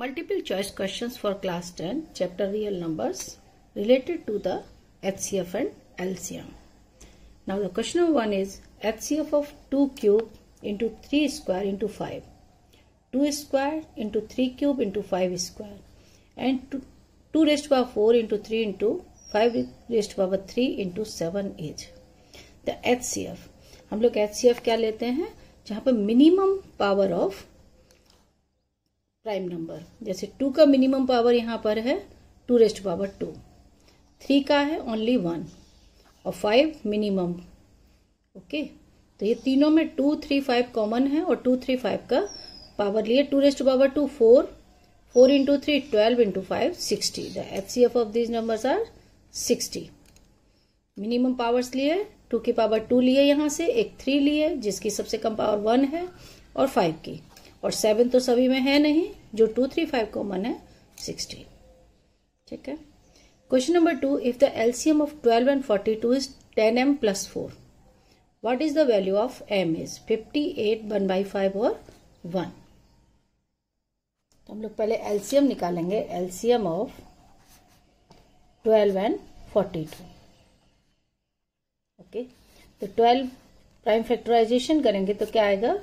Multiple choice questions for class 10 chapter real numbers related to the HCF and LCM. Now the question number 1 is HCF of 2 cube into 3 square into 5, 2 square into 3 cube into 5 square, and 2 raised to power 4 into 3 into 5 raised to power 3 into 7 is the HCF. हम लोग HCF क्या लेते हैं, जहाँ पर minimum power of prime number, जैसे 2 का minimum power यहाँ पर है 2 रेस्ट पावर 2, 3 का है ओनली 1 और 5 मिनिमम. ओके, तो ये तीनों में 2 3 5 कॉमन है और 2 3 5 का पावर लिए 2 rest power 2 4, 4 into 3 12 into 5 60. The HCF of these numbers are 60. Minimum powers लिए 2 की पावर 2 लिए यहाँ से, एक 3 लिए जिसकी सबसे कम पावर 1 है और 5 की, और 7 तो सभी में है नहीं, जो 2 3 5 कॉमन है 60. ठीक है. Question number 2, if the LCM of 12 and 42 is 10m plus 4, what is the value of m is 58, 1/5 और 1. तो हम लोग पहले एलसीएम निकालेंगे. LCM of 12 and 42. ओके, तो 12 प्राइम फैक्टराइजेशन करेंगे तो क्या आएगा,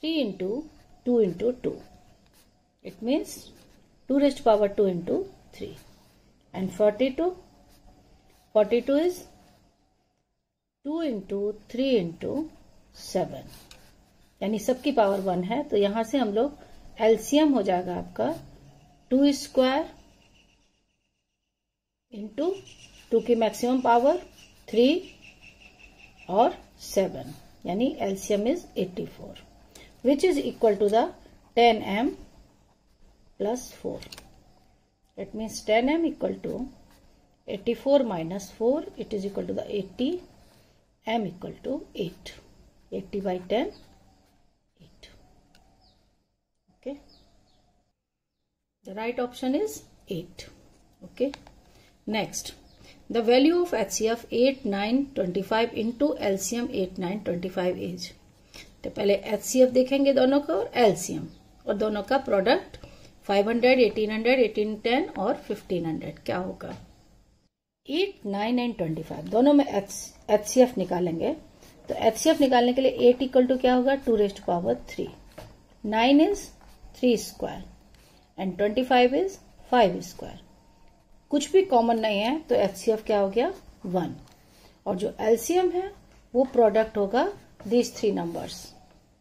3 into 2, it means 2 raised to power 2 into 3, and 42 is 2 into 3 into 7, यानी सबकी पावर 1 है, तो यहाँ से हम लोग एलसीएम हो जाएगा आपका 2 स्क्वायर इंटू 2 की मैक्सिमम पावर 3 और 7, यानी LCM is 84. Which is equal to the 10m plus 4. That means 10m equal to 84 minus 4. It is equal to the 80. m equal to 8. 80 by 10, 8. Okay. The right option is 8. Okay. Next, the value of HCF 8925 into LCM 8925 is. तो पहले HCF देखेंगे दोनों का और LCM, और दोनों का product 500, 1800, 1810 और 1500 क्या होगा. 8, 9 एंड 25 दोनों में एचसीएफ निकालेंगे, तो एचसीएफ निकालने के लिए 8 इक्वल टू क्या होगा, 2 रेस्ट पावर 3, 9 इज 3 स्क्वायर एंड 25 इज 5 स्क्वायर. कुछ भी कॉमन नहीं है तो एचसीएफ क्या हो गया 1, और जो एलसीएम है वो प्रोडक्ट होगा these three numbers,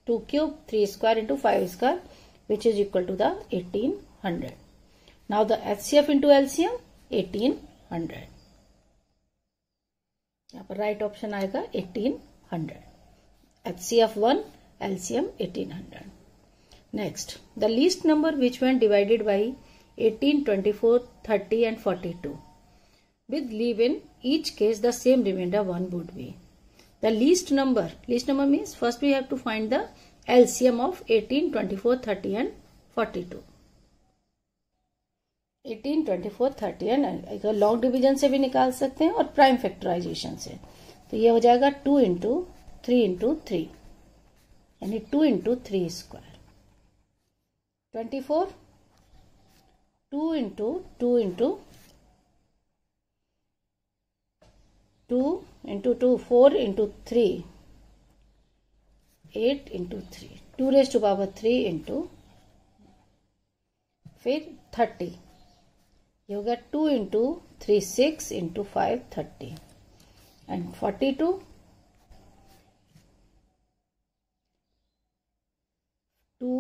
2 cube, 3 square into 5 square, which is equal to the 1800. Now the HCF into LCM 1800. यहाँ पर right option आएगा 1800. HCF 1, LCM 1800. Next, the least number which when divided by 18, 24, 30 and 42, with leave in each case the same remainder 1 would be. The least number means first we have to find the LCM of 18, 24, 30 and 42. 18, 24, 30 and long division से भी निकाल सकते हैं और prime factorisation से, तो ये हो जाएगा 2 इंटू 3 इंटू 3, यानी 2 into 3 square. 24, 2 into 2 into 2 into 2, 4 into 3, 8 into 3, 2 raised to power 3 into, फिर 30, ये होगा 2 into 3, 6 into 5, 30, and 42, 2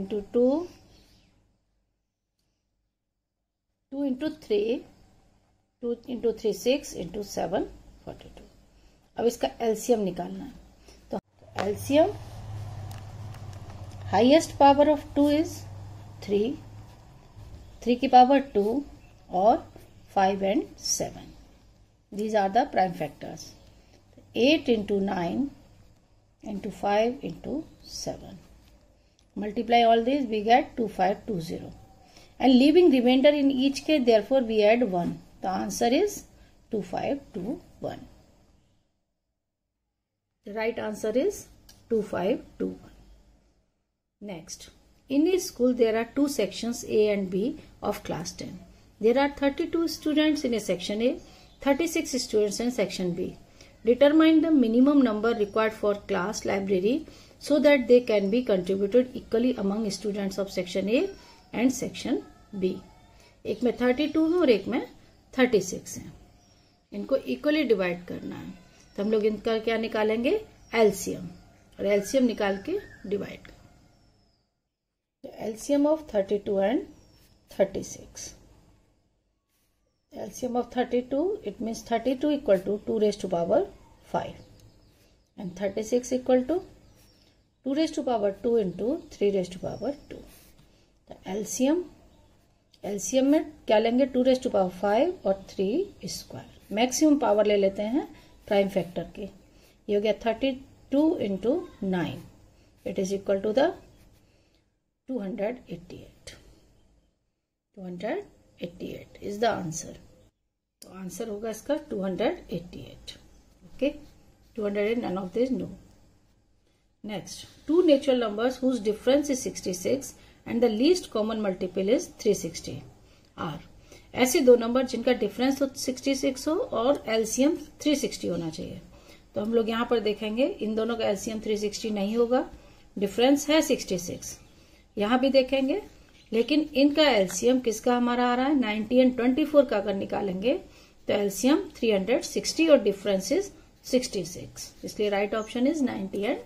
into 2, 2 into 3, 2 into 3, 6 into 7, 42. अब इसका एलसीएम निकालना है, तो LCM highest power of 2 is 3, 3 की पावर 2 और 5 and 7, these are the prime factors. 8 into 9 into 5 into 7, multiply all this we get 2520, and leaving reminder in each के therefore we add 1. The answer is 2521. The right answer is 2521. Next, In his school, there are two sections A and B of class 10. There are 32 students in a section A, 36 students in section B. Determine the minimum number required for class library so that they can be contributed equally among students of section A and section B. एक में 32 है और एक में 36 है. इनको equally divide करना है. तो हम लोग इनका क्या निकालेंगे? LCM. और LCM निकाल के divide. LCM of 32 and 36. LCM of 32, it means 32 equal to 2 raised to power 5 and 36 equal to 2 raised to power 2 into 3 raised to power 2. The LCM में क्या लेंगे 2 raised to power 5 और 3 square. Maximum power ले लेते हैं prime factor के. ये हो गया 32 into 9. It is equal to the 288. 288 is the answer. तो आंसर होगा इसका 288. Okay, 200 none of these no. Next, two natural numbers whose difference is 66 and the least common multiple is 360 are. ऐसे दो number जिनका डिफरेंस हो 66 हो और LCM 360 होना चाहिए. तो हम लोग यहाँ पर देखेंगे इन दोनों का LCM 360 नहीं होगा. डिफरेंस है 66. यहाँ भी देखेंगे लेकिन इनका एलसीएम किसका हमारा आ रहा है 90 एंड 24 का अगर निकालेंगे तो एलसीएम 360 और डिफरेंस इज 66. इसलिए right option is 90 and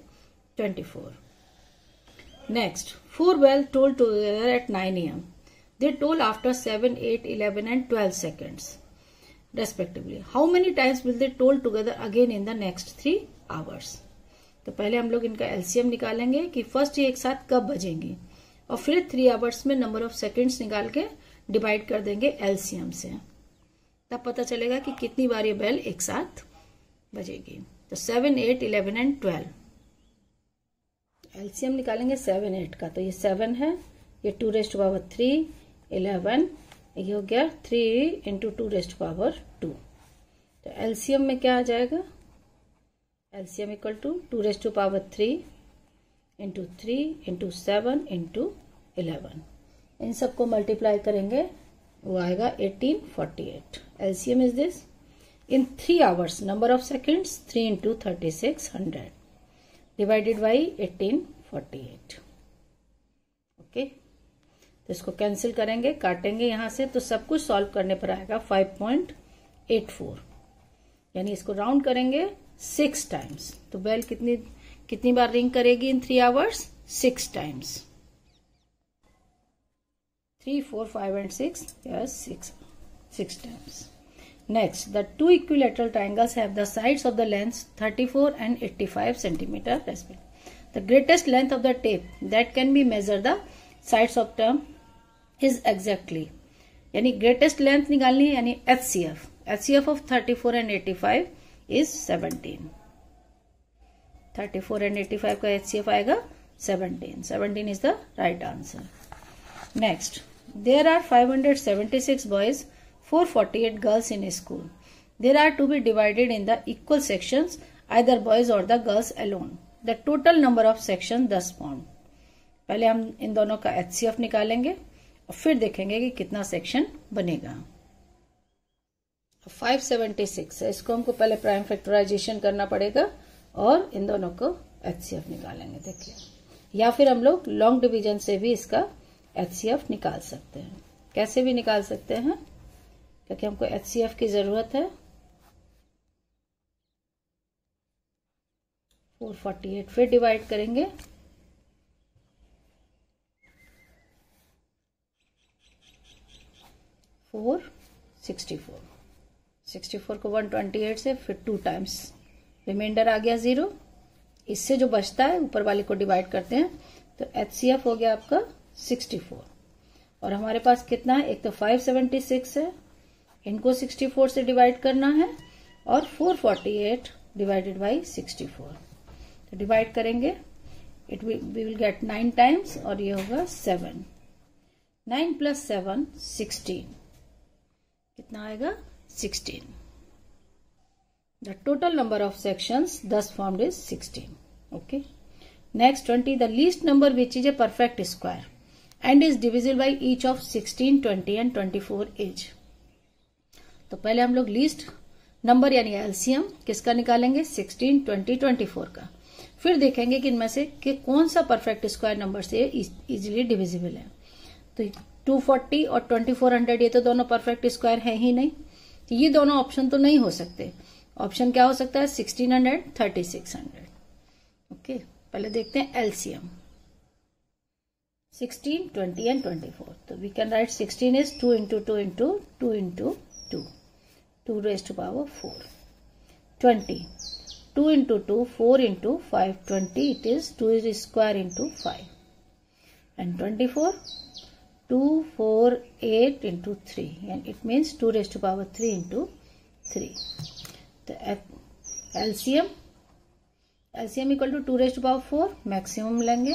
24. Next, 4 वेल tolled together at 9 AM. They toll after 7, 8, 11 and 12 seconds respectively. How many times will they toll together again in the next 3 hours. तो पहले हम लोग इनका एलसीएम निकालेंगे कि फर्स्ट ये एक साथ कब बजेंगी और फिर 3 आवर्स में नंबर ऑफ सेकंड्स निकाल के डिवाइड कर देंगे एलसीएम से. तब पता चलेगा कि कितनी बार ये बेल एक साथ बजेगी. तो 7, 8, 11 and 12 एलसीएम निकालेंगे 7, 8 का. तो ये 7 है, ये 2 raised to power 3, 11 ये हो गया 3 into 2 raised to power 2. तो एलसीएम में क्या आ जाएगा? LCM equal to 2 raised to power 3 into 3 into 7 into 11. इन सबको मल्टीप्लाई करेंगे वो आएगा 1848. LCM is this. In 3 hours number of seconds 3 into 3600 divided by 1848. Okay, तो इसको कैंसिल करेंगे, काटेंगे यहाँ से तो सब कुछ सॉल्व करने पर आएगा 5.84. यानी इसको राउंड करेंगे 6 टाइम्स. तो बेल कितनी बार रिंग करेगी in 3 hours? 6 times. 3, 4, 5 and 6. Yes, 6 times. Next, the 2 equilateral triangles have the sides of the length 34 and 85 centimeter respect. The greatest length of the tape that can be measure the sides of term is exactly. यानी greatest length निकालनी है, यानी HCF of 34 and 85 is 17. 34 and 85 का HCF आएगा 17. 17 is the right answer. Next, there are 576 boys, 448 girls in school. There are to be divided in the equal sections either boys or the girls alone. The total number of section 10 point. पहले हम इन दोनों का HCF निकालेंगे और फिर देखेंगे कि कितना सेक्शन बनेगा. 576 है, इसको हमको पहले प्राइम फैक्टराइजेशन करना पड़ेगा और इन दोनों को HCF निकालेंगे. देखिए, या फिर हम लोग लॉन्ग डिवीजन से भी इसका HCF निकाल सकते हैं. कैसे भी निकाल सकते हैं क्योंकि हमको HCF की जरूरत है. 448 फिर डिवाइड करेंगे. 464, 64 को 128 से फिर 2 टाइम्स. रिमाइंडर आ गया 0. इससे जो बचता है ऊपर वाले को डिवाइड करते हैं. तो HCF हो गया आपका 64 और हमारे पास कितना है? एक तो 576 है, इनको 64 से डिवाइड करना है और 448 डिवाइडेड बाई 64. तो डिवाइड करेंगे, it we will get 9 times और ये होगा 7. 9 plus 7 16. कितना आएगा? 16. The total number of sections thus formed is 16. Okay. Next 20, the least number which is a perfect square and is divisible by each of 16, 20 and 24 each. तो पहले हम लोग least number यानी एलसीएम किसका निकालेंगे 16, 20, 24 का, फिर देखेंगे कि इनमें से कि कौन सा परफेक्ट स्क्वायर नंबर से इजीली डिविजिबल है. तो 240 और 2400 ये तो दोनों परफेक्ट स्क्वायर है ही नहीं, तो ये दोनों ऑप्शन तो नहीं हो सकते. ऑप्शन क्या हो सकता है 1600, 3600. ओके पहले देखते हैं एलसीएम 16, 20 एंड 24. तो we can write 16 is 2 into 2 into 2 into 2, 2 raise to power 4. 20, 2 into 2, 4 into 5, 20, it is 2 is square into 5. And 24, 2, 4, 8 into 3. And it means 2 raised to power 3 into 3. The LCM equal to 2 raised to power 4, maximum lenge,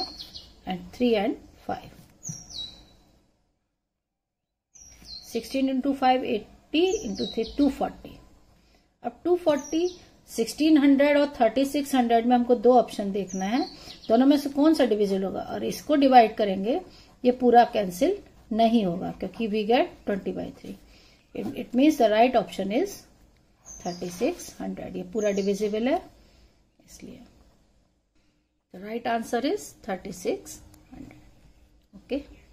and 3 and 5. 16 into 5, 80 into 3, 240. अब 240 1600 और 3600 में हमको दो option देखना है, दोनों में से कौन सा डिविजिबल होगा, और इसको डिवाइड करेंगे ये पूरा कैंसिल नहीं होगा क्योंकि we get 20/3. It means the right option is 3600. ये पूरा डिविजिबल है इसलिए the right answer is 3600. Okay